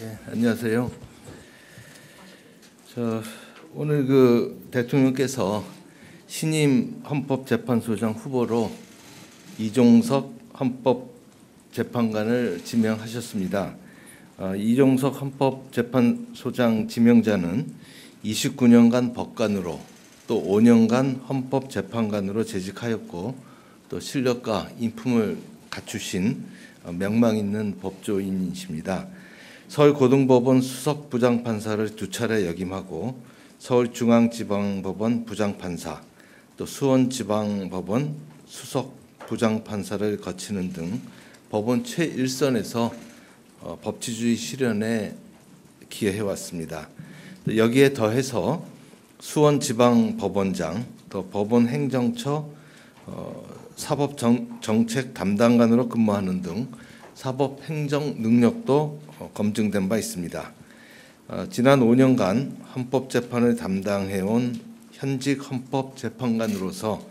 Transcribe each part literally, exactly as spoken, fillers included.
예, 안녕하세요. 저 오늘 그 대통령께서 신임 헌법재판소장 후보로 이종석 헌법재판관을 지명하셨습니다. 어, 이종석 헌법재판소장 지명자는 이십구 년간 법관으로 또 오 년간 헌법재판관으로 재직하였고 또 실력과 인품을 갖추신 명망 있는 법조인이십니다. 서울고등법원 수석부장판사를 두 차례 역임하고 서울중앙지방법원 부장판사, 또 수원지방법원 수석부장판사를 거치는 등 법원 최일선에서 법치주의 실현에 기여해왔습니다. 여기에 더해서 수원지방법원장, 또 법원행정처 사법정책담당관으로 근무하는 등 사법행정 능력도 검증된 바 있습니다. 지난 오 년간 헌법재판을 담당해온 현직 헌법재판관으로서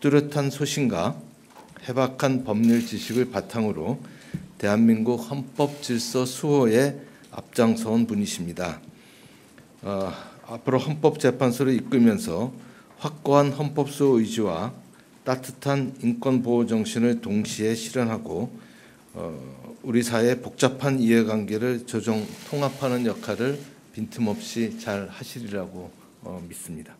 뚜렷한 소신과 해박한 법률 지식을 바탕으로 대한민국 헌법 질서 수호에 앞장서온 분이십니다. 어, 앞으로 헌법재판소를 이끌면서 확고한 헌법수호 의지와 따뜻한 인권보호 정신을 동시에 실현하고 어, 우리 사회의 복잡한 이해관계를 조정 통합하는 역할을 빈틈없이 잘 하시리라고 어, 믿습니다.